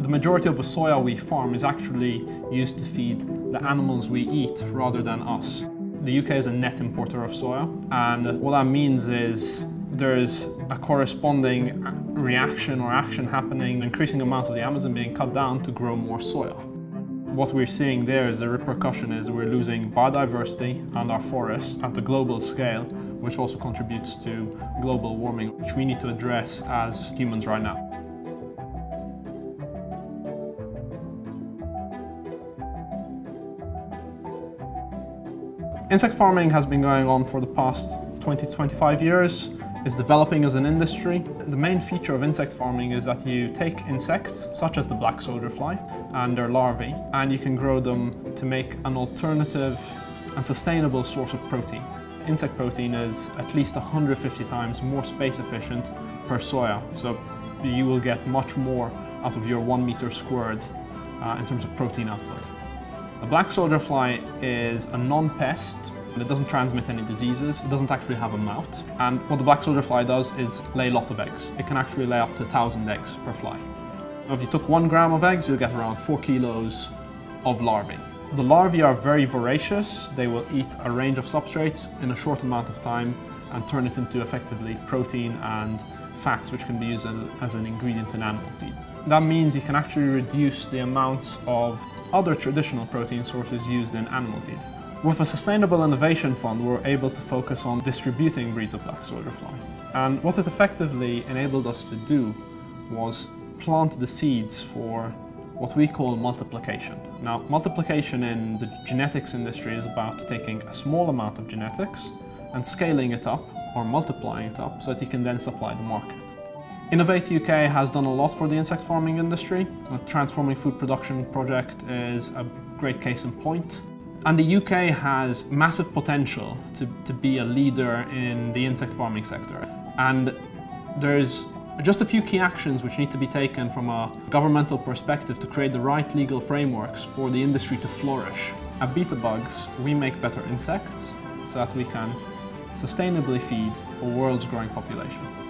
The majority of the soya we farm is actually used to feed the animals we eat rather than us. The UK is a net importer of soya, and what that means is there's a corresponding reaction or action happening, increasing amounts of the Amazon being cut down to grow more soya. What we're seeing there is the repercussion is we're losing biodiversity and our forests at the global scale, which also contributes to global warming, which we need to address as humans right now. Insect farming has been going on for the past 20 to 25 years. It's developing as an industry. The main feature of insect farming is that you take insects, such as the black soldier fly and their larvae, and you can grow them to make an alternative and sustainable source of protein. Insect protein is at least 150 times more space efficient per soya, so you will get much more out of your 1 meter squared in terms of protein output. The black soldier fly is a non-pest. It doesn't transmit any diseases, it doesn't actually have a mouth, and what the black soldier fly does is lay lots of eggs. It can actually lay up to 1,000 eggs per fly. If you took 1 gram of eggs, you'll get around 4 kilos of larvae. The larvae are very voracious. They will eat a range of substrates in a short amount of time and turn it into effectively protein and fats, which can be used as an ingredient in animal feed. That means you can actually reduce the amounts of other traditional protein sources used in animal feed. With the Sustainable Innovation Fund, we're able to focus on distributing breeds of black soldier fly. And what it effectively enabled us to do was plant the seeds for what we call multiplication. Now, multiplication in the genetics industry is about taking a small amount of genetics and scaling it up or multiplying it up so that you can then supply the market. Innovate UK has done a lot for the insect farming industry. The Transforming Food Production project is a great case in point. And the UK has massive potential to be a leader in the insect farming sector. And there's just a few key actions which need to be taken from a governmental perspective to create the right legal frameworks for the industry to flourish. At Beta Bugs, we make better insects so that we can sustainably feed a world's growing population.